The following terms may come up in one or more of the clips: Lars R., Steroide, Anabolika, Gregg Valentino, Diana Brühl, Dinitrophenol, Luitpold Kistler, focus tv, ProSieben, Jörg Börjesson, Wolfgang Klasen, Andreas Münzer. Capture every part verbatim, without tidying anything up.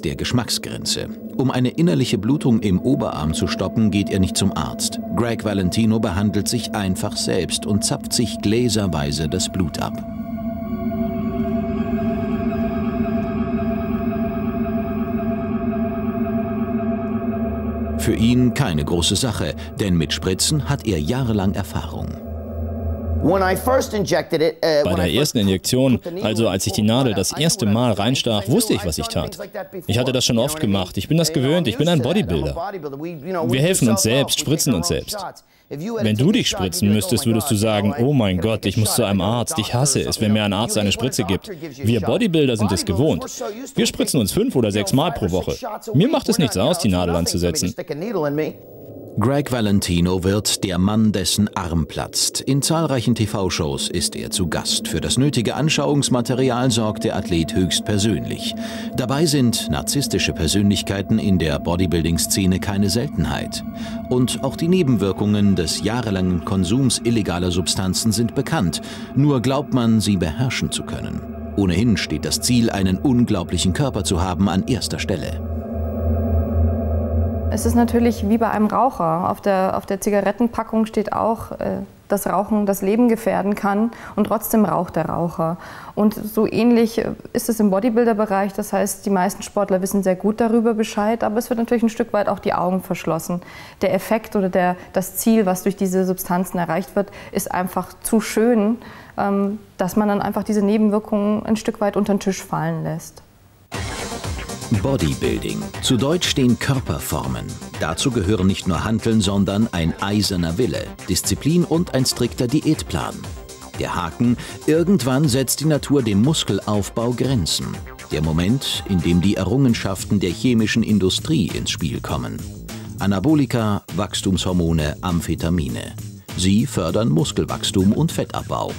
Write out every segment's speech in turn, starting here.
jenseits der Geschmacksgrenze. Um eine innerliche Blutung im Oberarm zu stoppen, geht er nicht zum Arzt. Gregg Valentino behandelt sich einfach selbst und zapft sich gläserweise das Blut ab. Für ihn keine große Sache, denn mit Spritzen hat er jahrelang Erfahrung. Bei der ersten Injektion, also als ich die Nadel das erste Mal reinstach, wusste ich, was ich tat. Ich hatte das schon oft gemacht. Ich bin das gewöhnt. Ich bin ein Bodybuilder. Wir helfen uns selbst, spritzen uns selbst. Wenn du dich spritzen müsstest, würdest du sagen, oh mein Gott, ich muss zu einem Arzt. Ich hasse es, wenn mir ein Arzt eine Spritze gibt. Wir Bodybuilder sind es gewohnt. Wir spritzen uns fünf oder sechs Mal pro Woche. Mir macht es nichts aus, die Nadel anzusetzen. Gregg Valentino wird der Mann, dessen Arm platzt. In zahlreichen T V-Shows ist er zu Gast. Für das nötige Anschauungsmaterial sorgt der Athlet höchstpersönlich. Dabei sind narzisstische Persönlichkeiten in der Bodybuilding-Szene keine Seltenheit. Und auch die Nebenwirkungen des jahrelangen Konsums illegaler Substanzen sind bekannt. Nur glaubt man, sie beherrschen zu können. Ohnehin steht das Ziel, einen unglaublichen Körper zu haben, an erster Stelle. Es ist natürlich wie bei einem Raucher. Auf der, auf der Zigarettenpackung steht auch, dass Rauchen das Leben gefährden kann und trotzdem raucht der Raucher. Und so ähnlich ist es im Bodybuilder-Bereich. Das heißt, die meisten Sportler wissen sehr gut darüber Bescheid, aber es wird natürlich ein Stück weit auch die Augen verschlossen. Der Effekt oder der, das Ziel, was durch diese Substanzen erreicht wird, ist einfach zu schön, dass man dann einfach diese Nebenwirkungen ein Stück weit unter den Tisch fallen lässt. Bodybuilding. Zu Deutsch stehen Körperformen. Dazu gehören nicht nur Hanteln, sondern ein eiserner Wille, Disziplin und ein strikter Diätplan. Der Haken, irgendwann setzt die Natur dem Muskelaufbau Grenzen. Der Moment, in dem die Errungenschaften der chemischen Industrie ins Spiel kommen. Anabolika, Wachstumshormone, Amphetamine. Sie fördern Muskelwachstum und Fettabbau.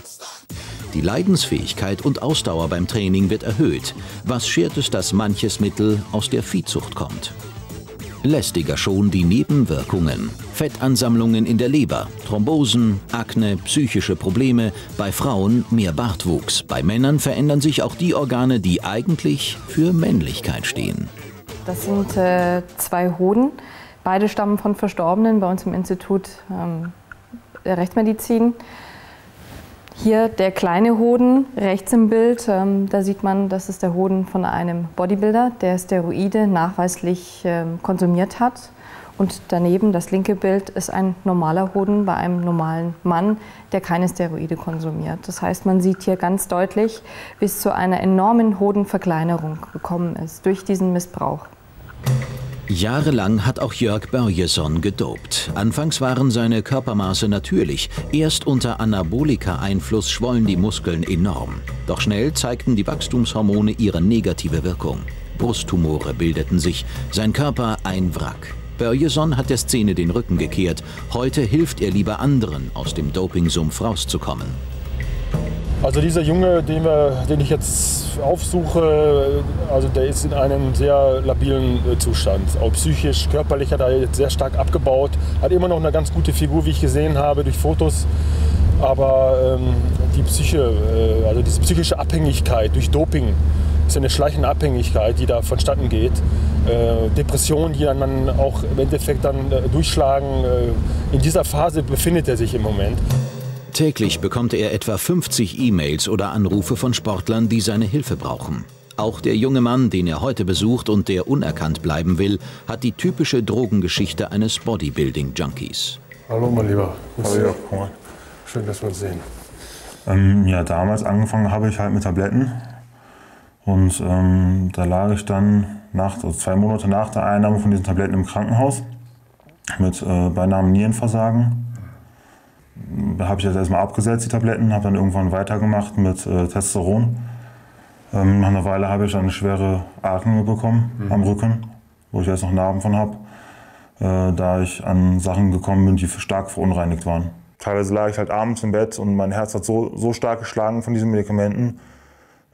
Die Leidensfähigkeit und Ausdauer beim Training wird erhöht. Was schert es, dass manches Mittel aus der Viehzucht kommt? Lästiger schon die Nebenwirkungen. Fettansammlungen in der Leber, Thrombosen, Akne, psychische Probleme. Bei Frauen mehr Bartwuchs. Bei Männern verändern sich auch die Organe, die eigentlich für Männlichkeit stehen. Das sind äh, zwei Hoden. Beide stammen von Verstorbenen bei uns im Institut ähm, der Rechtsmedizin. Hier der kleine Hoden, rechts im Bild, ähm, da sieht man, das ist der Hoden von einem Bodybuilder, der Steroide nachweislich ähm, konsumiert hat. Und daneben, das linke Bild, ist ein normaler Hoden bei einem normalen Mann, der keine Steroide konsumiert. Das heißt, man sieht hier ganz deutlich, wie es zu einer enormen Hodenverkleinerung gekommen ist durch diesen Missbrauch. Jahrelang hat auch Jörg Börjesson gedopt. Anfangs waren seine Körpermaße natürlich. Erst unter Anabolika-Einfluss schwollen die Muskeln enorm. Doch schnell zeigten die Wachstumshormone ihre negative Wirkung. Brusttumore bildeten sich. Sein Körper ein Wrack. Börjesson hat der Szene den Rücken gekehrt. Heute hilft er lieber anderen, aus dem Dopingsumpf rauszukommen. Also dieser Junge, den, wir, den ich jetzt aufsuche, also der ist in einem sehr labilen Zustand. Auch psychisch, körperlich hat er jetzt sehr stark abgebaut. Hat immer noch eine ganz gute Figur, wie ich gesehen habe, durch Fotos. Aber ähm, die Psyche, äh, also diese psychische Abhängigkeit durch Doping ist eine schleichende Abhängigkeit, die da vonstatten geht. Äh, Depressionen, die dann auch im Endeffekt dann äh, durchschlagen. Äh, in dieser Phase befindet er sich im Moment. Täglich bekommt er etwa fünfzig E-Mails oder Anrufe von Sportlern, die seine Hilfe brauchen. Auch der junge Mann, den er heute besucht und der unerkannt bleiben will, hat die typische Drogengeschichte eines Bodybuilding-Junkies. Hallo, mein Lieber. Hallo, ja. Schön, dass wir uns sehen. Ähm, ja, damals angefangen habe ich halt mit Tabletten. Und ähm, da lag ich dann nach, also zwei Monate nach der Einnahme von diesen Tabletten im Krankenhaus mit äh, beinahe Nierenversagen. Da habe ich das erstmal abgesetzt, die Tabletten, habe dann irgendwann weitergemacht mit äh, Testosteron. Ähm, nach einer Weile habe ich dann eine schwere Akne bekommen, mhm, am Rücken, wo ich jetzt noch Narben von habe, äh, da ich an Sachen gekommen bin, die stark verunreinigt waren. Teilweise lag ich halt abends im Bett und mein Herz hat so, so stark geschlagen von diesen Medikamenten,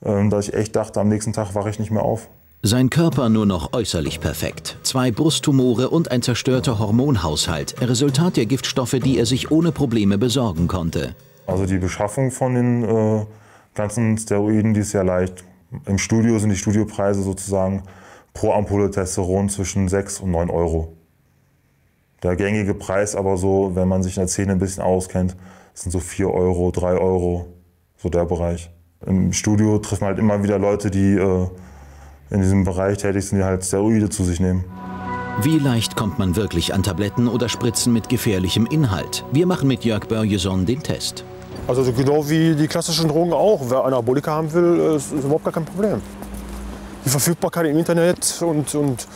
äh, dass ich echt dachte, am nächsten Tag wache ich nicht mehr auf. Sein Körper nur noch äußerlich perfekt. Zwei Brusttumore und ein zerstörter Hormonhaushalt, Resultat der Giftstoffe, die er sich ohne Probleme besorgen konnte. Also die Beschaffung von den äh, ganzen Steroiden, die ist ja leicht. Im Studio sind die Studiopreise sozusagen pro Ampulle Testosteron zwischen sechs und neun Euro. Der gängige Preis aber so, wenn man sich in der Szene ein bisschen auskennt, sind so vier Euro, drei Euro, so der Bereich. Im Studio trifft man halt immer wieder Leute, die äh, in diesem Bereich tätig sind, die halt Steroide zu sich nehmen. Wie leicht kommt man wirklich an Tabletten oder Spritzen mit gefährlichem Inhalt? Wir machen mit Jörg Börjesson den Test. Also genau wie die klassischen Drogen auch. Wer Anabolika haben will, ist überhaupt gar kein Problem. Die Verfügbarkeit im Internet und, und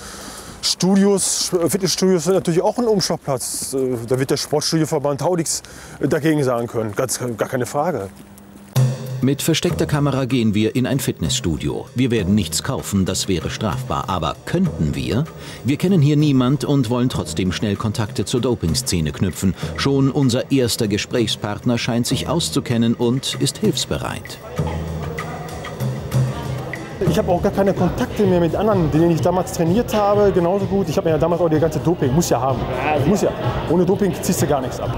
Studios, Fitnessstudios sind natürlich auch ein Umschlagplatz. Da wird der Sportstudioverband auch nichts dagegen sagen können, ganz, gar keine Frage. Mit versteckter Kamera gehen wir in ein Fitnessstudio. Wir werden nichts kaufen, das wäre strafbar. Aber könnten wir? Wir kennen hier niemand und wollen trotzdem schnell Kontakte zur Dopingszene knüpfen. Schon unser erster Gesprächspartner scheint sich auszukennen und ist hilfsbereit. Ich habe auch gar keine Kontakte mehr mit anderen, denen ich damals trainiert habe. Genauso gut. Ich habe ja damals auch die ganze Doping. Muss ja haben. Muss ja. Ohne Doping ziehst du gar nichts ab.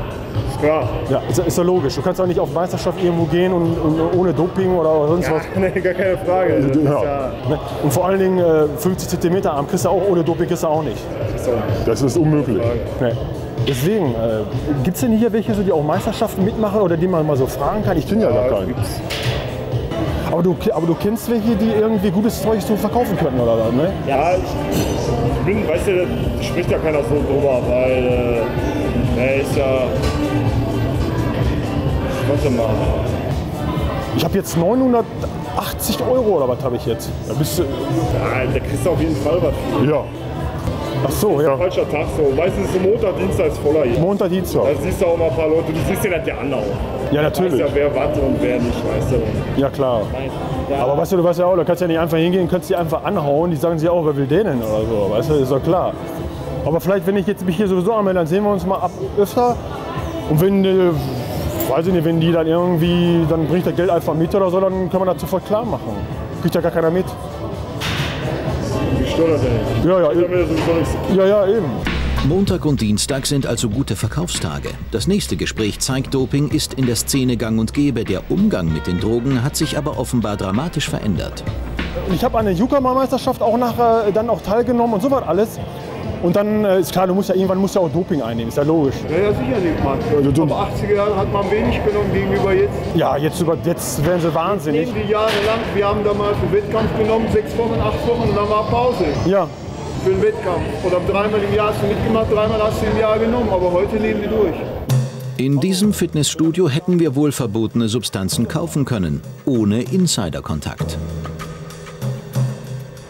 Ja, ja ist, ist ja logisch. Du kannst auch nicht auf Meisterschaft irgendwo gehen und, und ohne Doping oder sonst ja, was. Nee, gar keine Frage. Das ja. Ist ja und vor allen Dingen äh, fünfzig Zentimeter Arm kriegst du auch ohne Doping, kriegst du auch nicht. Das ist unmöglich. Nee. Deswegen, äh, gibt es denn hier welche, die auch Meisterschaften mitmachen oder die man mal so fragen kann? Ich bin ja da gar nicht. Aber du, aber du kennst welche, die irgendwie gutes Zeug so verkaufen könnten oder was? Ne? Ja, ich bin, weißt du, das spricht ja keiner so drüber, weil äh, ist ja. Warte mal. Ich habe jetzt neunhundertachtzig Euro oder was habe ich jetzt? Da bist du. Ja, da kriegst du auf jeden Fall was. Ja. Ach so, ja. Falscher Tag so. Meistens ist Montag, Dienstag ist voller hier. Montag, Dienstag. Da siehst du auch mal ein paar Leute. Du siehst dir das ja an auch. Ja, natürlich. Du weißt ja, wer was und wer nicht, weißt du. Ja, klar. Nein. Ja. Aber weißt du, du weißt ja auch, da kannst du ja nicht einfach hingehen, kannst die einfach anhauen. Die sagen sich auch, wer will denen oder so. Weißt du, ist doch klar. Aber vielleicht, wenn ich jetzt mich hier sowieso anmelde, dann sehen wir uns mal ab öfter. Und wenn. Äh, Weiß ich nicht, wenn die dann irgendwie, dann bringt das Geld einfach mit oder so, dann kann man das sofort klar machen. Kriegt ja gar keiner mit. Wie stört das denn? Ja, ja, eben. Ja, ja, eben. Montag und Dienstag sind also gute Verkaufstage. Das nächste Gespräch zeigt, Doping ist in der Szene gang und gäbe. Der Umgang mit den Drogen hat sich aber offenbar dramatisch verändert. Ich habe an der Juckermeisterschaft auch nachher dann auch teilgenommen und so was alles. Und dann ist klar, du musst ja irgendwann musst ja auch Doping einnehmen, ist ja logisch. Ja, ja sicher nicht, Mann. Ab achtziger Jahren hat man wenig genommen gegenüber jetzt. Ja, jetzt, über, jetzt werden sie wahnsinnig. Die Jahre lang, wir haben damals einen Wettkampf genommen, sechs Wochen, acht Wochen und dann war Pause. Ja. Für den Wettkampf. Oder dreimal im Jahr hast du mitgemacht, dreimal hast du im Jahr genommen, aber heute leben die durch. In diesem Fitnessstudio hätten wir wohl verbotene Substanzen kaufen können, ohne Insiderkontakt.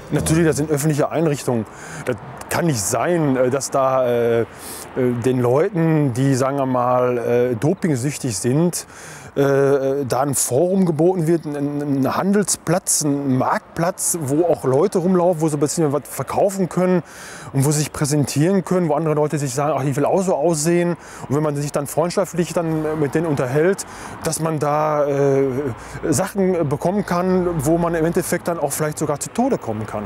Natürlich, das sind öffentliche Einrichtungen. Das kann nicht sein, dass da äh, den Leuten, die, sagen wir mal, äh, dopingsüchtig sind, äh, da ein Forum geboten wird, ein, ein Handelsplatz, ein Marktplatz, wo auch Leute rumlaufen, wo sie ein bisschen was verkaufen können und wo sie sich präsentieren können, wo andere Leute sich sagen, ach, ich will auch so aussehen. Und wenn man sich dann freundschaftlich dann mit denen unterhält, dass man da äh, Sachen bekommen kann, wo man im Endeffekt dann auch vielleicht sogar zu Tode kommen kann.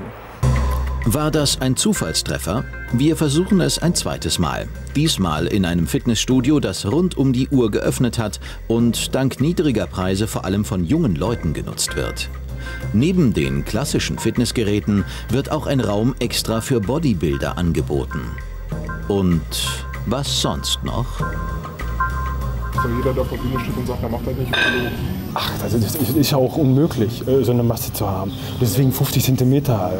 War das ein Zufallstreffer? Wir versuchen es ein zweites Mal. Diesmal in einem Fitnessstudio, das rund um die Uhr geöffnet hat und dank niedriger Preise vor allem von jungen Leuten genutzt wird. Neben den klassischen Fitnessgeräten wird auch ein Raum extra für Bodybuilder angeboten. Und was sonst noch? Jeder, der auf der Bühne steht und sagt, er macht das nicht. Ach, das ist ja auch unmöglich, so eine Masse zu haben. Deswegen fünfzig Zentimeter,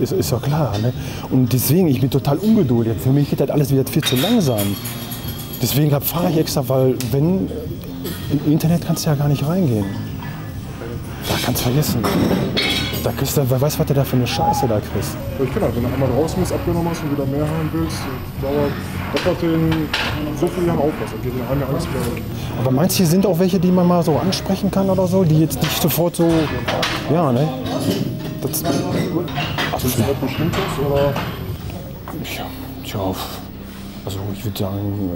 ist, ist ja klar. Ne? Und deswegen, ich bin total ungeduldig. Für mich geht das alles wieder viel zu langsam. Deswegen fahre ich extra, weil wenn, im Internet kannst du ja gar nicht reingehen. Da kannst du vergessen. Da kriegst du, wer weiß, was du da für eine Scheiße da kriegst. Ich kann halt, wenn du einmal raus musst, abgenommen hast und wieder mehr haben willst, dauert das hat den so viel Jahren aufpassen. Geht den einem ja alles wieder weg. Aber meinst du, hier sind auch welche, die man mal so ansprechen kann oder so, die jetzt nicht sofort so, ja, ne? Das, also ist das was Bestimmtes oder? Ja, tja, also ich würde sagen,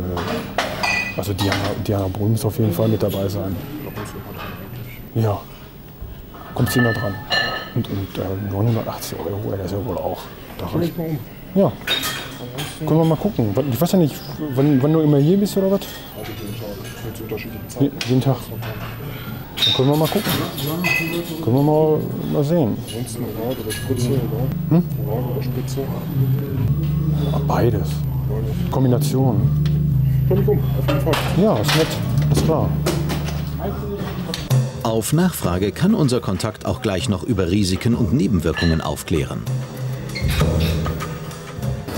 also Diana, Diana Brühl muss auf jeden Fall mit dabei sein. Ja, kommt sie immer dran. Und, und äh, neunhundertachtzig Euro, das ist ja wohl auch. Da ich um. Ja, können wir mal gucken. Ich weiß ja nicht, wann, wann du immer hier bist oder was? Jeden Tag. Dann können wir mal gucken. Können wir mal, mal sehen. Sonst eine Rad oder Spritze? Hm? Rad oder Spritze? Ja, beides. Kombination. Komm ich um, auf jeden Fall. Ja, ist nett. Ist klar. Auf Nachfrage kann unser Kontakt auch gleich noch über Risiken und Nebenwirkungen aufklären.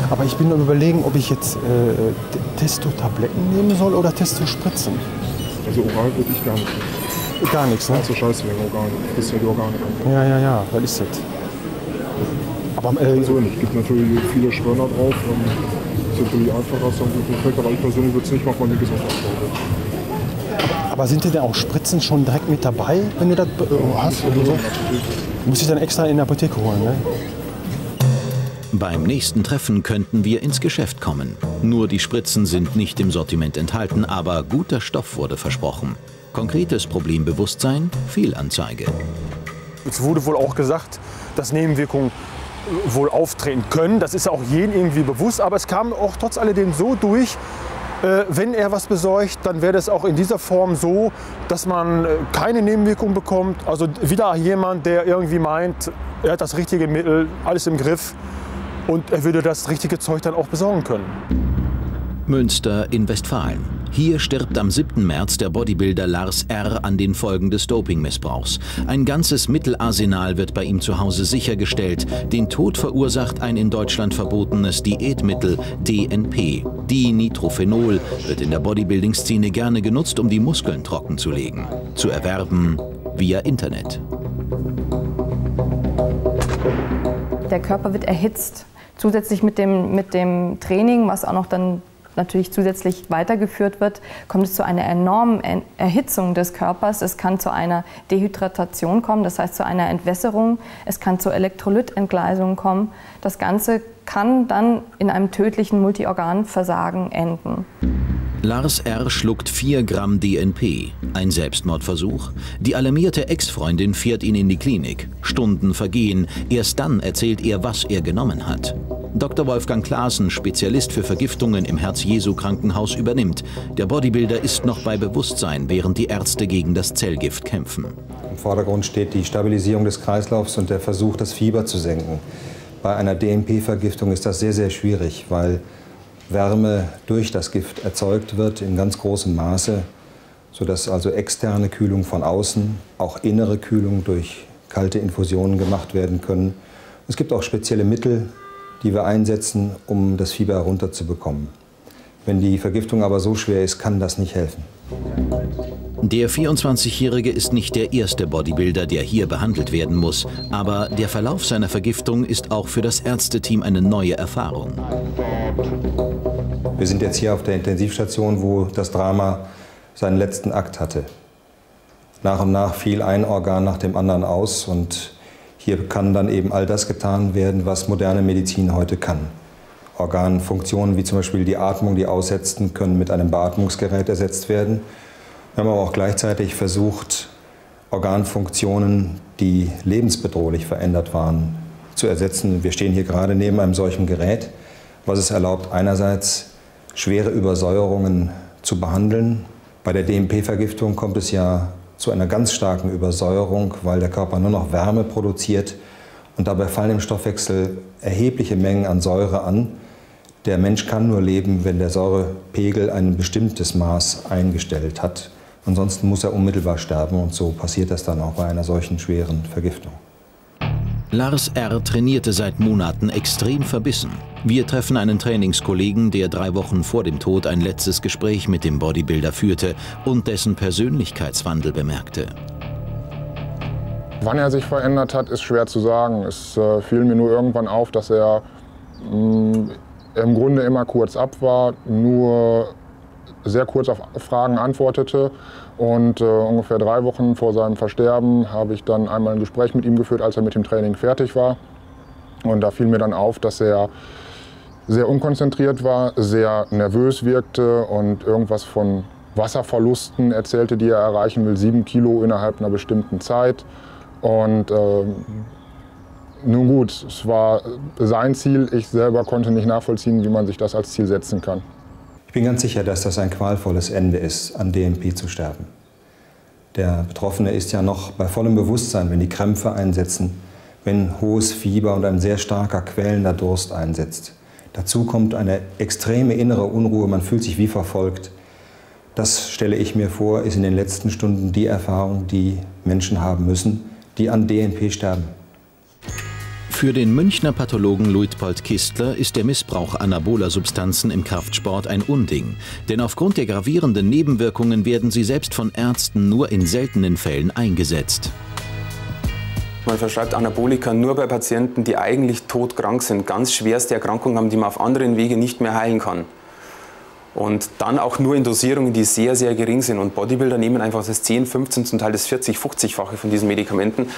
Aber ich bin am Überlegen, ob ich jetzt äh, Testo-Tabletten nehmen soll oder Testo-Spritzen. Also oral würde ich gar nicht nehmen. Gar nichts, ne? So scheiße wegen Organe. Ist ja die Organe. Ja, ja, ja, was ist das? Aber äh, also nicht. Es gibt natürlich viele Schwörner drauf. Es ist natürlich einfacher, es ist ein guter Effekt, aber ich persönlich würde es nicht machen, wenn ich gesund habe. Aber sind denn auch Spritzen schon direkt mit dabei, wenn du das oh, hast? Oder so? Muss ich dann extra in der Apotheke holen, ne? Beim nächsten Treffen könnten wir ins Geschäft kommen. Nur die Spritzen sind nicht im Sortiment enthalten, aber guter Stoff wurde versprochen. Konkretes Problembewusstsein, Fehlanzeige. Es wurde wohl auch gesagt, dass Nebenwirkungen wohl auftreten können. Das ist ja auch jedem irgendwie bewusst. Aber es kam auch trotz alledem so durch, äh, wenn er was besorgt, dann wäre das auch in dieser Form so, dass man äh, keine Nebenwirkung bekommt. Also wieder jemand, der irgendwie meint, er hat das richtige Mittel, alles im Griff. Und er würde das richtige Zeug dann auch besorgen können. Münster in Westfalen. Hier stirbt am siebten März der Bodybuilder Lars R. an den Folgen des Dopingmissbrauchs. Ein ganzes Mittelarsenal wird bei ihm zu Hause sichergestellt. Den Tod verursacht ein in Deutschland verbotenes Diätmittel, D N P. Dinitrophenol wird in der Bodybuilding-Szene gerne genutzt, um die Muskeln trocken zu legen. Zu erwerben via Internet. Der Körper wird erhitzt. Zusätzlich mit dem, mit dem Training, was auch noch dann natürlich zusätzlich weitergeführt wird, kommt es zu einer enormen Erhitzung des Körpers. Es kann zu einer Dehydratation kommen, das heißt zu einer Entwässerung. Es kann zu Elektrolytentgleisungen kommen. Das Ganze kann dann in einem tödlichen Multiorganversagen enden. Lars R. schluckt vier Gramm D N P. Ein Selbstmordversuch? Die alarmierte Ex-Freundin fährt ihn in die Klinik. Stunden vergehen. Erst dann erzählt er, was er genommen hat. Doktor Wolfgang Klasen, Spezialist für Vergiftungen im Herz-Jesu-Krankenhaus, übernimmt. Der Bodybuilder ist noch bei Bewusstsein, während die Ärzte gegen das Zellgift kämpfen. Im Vordergrund steht die Stabilisierung des Kreislaufs und der Versuch, das Fieber zu senken. Bei einer D N P-Vergiftung ist das sehr, sehr schwierig, weil Wärme durch das Gift erzeugt wird in ganz großem Maße, sodass also externe Kühlung von außen, auch innere Kühlung durch kalte Infusionen gemacht werden können. Es gibt auch spezielle Mittel, die wir einsetzen, um das Fieber herunterzubekommen. Wenn die Vergiftung aber so schwer ist, kann das nicht helfen. Der vierundzwanzigjährige ist nicht der erste Bodybuilder, der hier behandelt werden muss. Aber der Verlauf seiner Vergiftung ist auch für das Ärzteteam eine neue Erfahrung. Wir sind jetzt hier auf der Intensivstation, wo das Drama seinen letzten Akt hatte. Nach und nach fiel ein Organ nach dem anderen aus. Und hier kann dann eben all das getan werden, was moderne Medizin heute kann. Organfunktionen wie zum Beispiel die Atmung, die aussetzten, können mit einem Beatmungsgerät ersetzt werden. Wir haben aber auch gleichzeitig versucht, Organfunktionen, die lebensbedrohlich verändert waren, zu ersetzen. Wir stehen hier gerade neben einem solchen Gerät, was es erlaubt, einerseits schwere Übersäuerungen zu behandeln. Bei der D N P-Vergiftung kommt es ja zu einer ganz starken Übersäuerung, weil der Körper nur noch Wärme produziert. Und dabei fallen im Stoffwechsel erhebliche Mengen an Säure an. Der Mensch kann nur leben, wenn der Säurepegel ein bestimmtes Maß eingestellt hat. Ansonsten muss er unmittelbar sterben und so passiert das dann auch bei einer solchen schweren Vergiftung. Lars R. trainierte seit Monaten extrem verbissen. Wir treffen einen Trainingskollegen, der drei Wochen vor dem Tod ein letztes Gespräch mit dem Bodybuilder führte und dessen Persönlichkeitswandel bemerkte. Wann er sich verändert hat, ist schwer zu sagen. Es äh, fiel mir nur irgendwann auf, dass er mh, im Grunde immer kurz ab war, nur sehr kurz auf Fragen antwortete. Und äh, ungefähr drei Wochen vor seinem Versterben habe ich dann einmal ein Gespräch mit ihm geführt, als er mit dem Training fertig war. Und da fiel mir dann auf, dass er sehr unkonzentriert war, sehr nervös wirkte und irgendwas von Wasserverlusten erzählte, die er erreichen will, sieben Kilo innerhalb einer bestimmten Zeit. Und äh, nun gut, es war sein Ziel. Ich selber konnte nicht nachvollziehen, wie man sich das als Ziel setzen kann. Ich bin ganz sicher, dass das ein qualvolles Ende ist, an D N P zu sterben. Der Betroffene ist ja noch bei vollem Bewusstsein, wenn die Krämpfe einsetzen, wenn hohes Fieber und ein sehr starker, quälender Durst einsetzt. Dazu kommt eine extreme innere Unruhe, man fühlt sich wie verfolgt. Das, stelle ich mir vor, ist in den letzten Stunden die Erfahrung, die Menschen haben müssen, die an D N P sterben. Für den Münchner Pathologen Luitpold Kistler ist der Missbrauch anaboler Substanzen im Kraftsport ein Unding. Denn aufgrund der gravierenden Nebenwirkungen werden sie selbst von Ärzten nur in seltenen Fällen eingesetzt. Man verschreibt Anabolika nur bei Patienten, die eigentlich todkrank sind, ganz schwerste Erkrankungen haben, die man auf anderen Wegen nicht mehr heilen kann. Und dann auch nur in Dosierungen, die sehr, sehr gering sind. Und Bodybuilder nehmen einfach das zehn, fünfzehn, zum Teil das vierzig, fünfzigfache von diesen Medikamenten.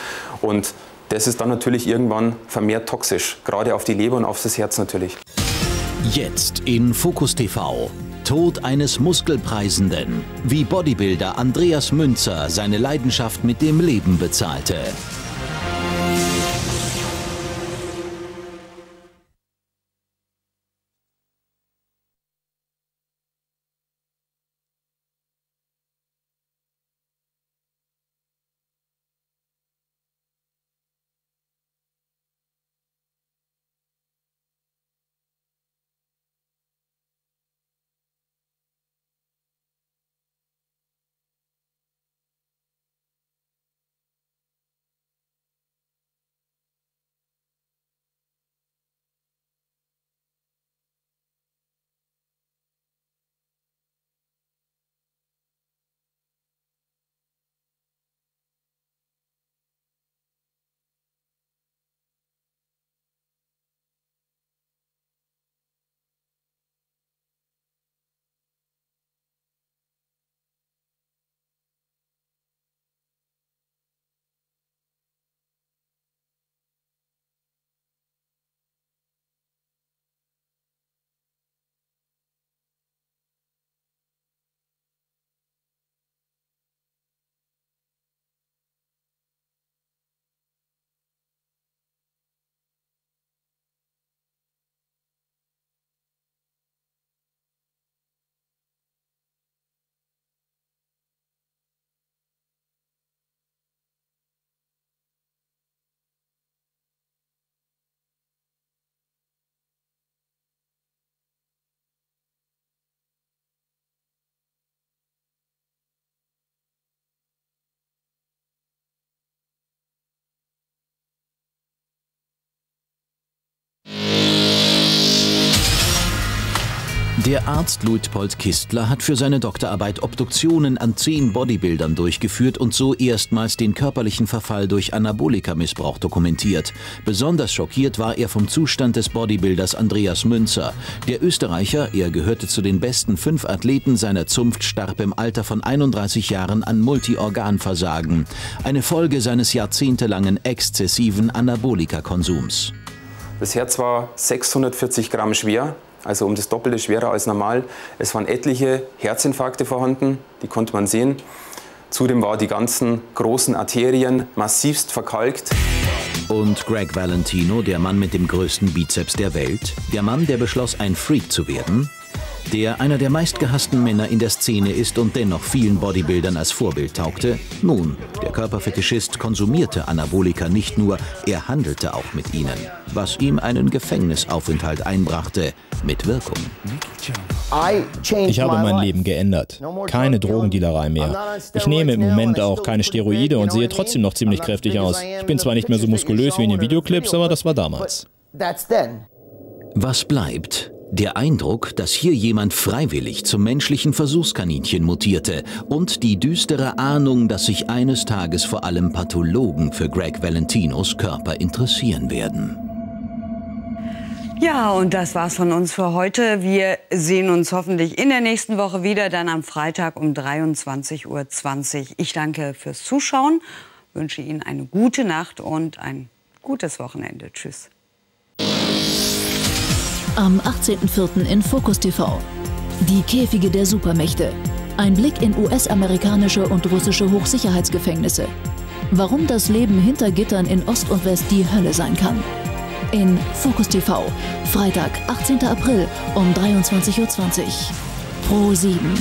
Und das ist dann natürlich irgendwann vermehrt toxisch, gerade auf die Leber und auf das Herz natürlich. Jetzt in Focus T V. Tod eines Muskelpreisenden. Wie Bodybuilder Andreas Münzer seine Leidenschaft mit dem Leben bezahlte. Der Arzt Luitpold Kistler hat für seine Doktorarbeit Obduktionen an zehn Bodybuildern durchgeführt und so erstmals den körperlichen Verfall durch Anabolika-Missbrauch dokumentiert. Besonders schockiert war er vom Zustand des Bodybuilders Andreas Münzer. Der Österreicher, er gehörte zu den besten fünf Athleten seiner Zunft, starb im Alter von einunddreißig Jahren an Multiorganversagen. Eine Folge seines jahrzehntelangen exzessiven Anabolika-Konsums. Das Herz war sechshundertvierzig Gramm schwer. Also um das Doppelte schwerer als normal. Es waren etliche Herzinfarkte vorhanden, die konnte man sehen. Zudem waren die ganzen großen Arterien massivst verkalkt. Und Gregg Valentino, der Mann mit dem größten Bizeps der Welt, der Mann, der beschloss, ein Freak zu werden, der einer der meistgehassten Männer in der Szene ist und dennoch vielen Bodybuildern als Vorbild taugte. Nun, der Körperfetischist konsumierte Anabolika nicht nur, er handelte auch mit ihnen, was ihm einen Gefängnisaufenthalt einbrachte, mit Wirkung. Ich habe mein Leben geändert. Keine Drogendealerei mehr. Ich nehme im Moment auch keine Steroide und sehe trotzdem noch ziemlich kräftig aus. Ich bin zwar nicht mehr so muskulös wie in den Videoclips, aber das war damals. Was bleibt? Der Eindruck, dass hier jemand freiwillig zum menschlichen Versuchskaninchen mutierte und die düstere Ahnung, dass sich eines Tages vor allem Pathologen für Gregg Valentinos Körper interessieren werden. Ja, und das war's von uns für heute. Wir sehen uns hoffentlich in der nächsten Woche wieder, dann am Freitag um dreiundzwanzig Uhr zwanzig. Ich danke fürs Zuschauen, wünsche Ihnen eine gute Nacht und ein gutes Wochenende. Tschüss. Am achtzehnten vierten in Focus T V. Die Käfige der Supermächte. Ein Blick in U S-amerikanische und russische Hochsicherheitsgefängnisse. Warum das Leben hinter Gittern in Ost und West die Hölle sein kann. In Focus T V. Freitag, achtzehnten April um dreiundzwanzig Uhr zwanzig. Pro sieben.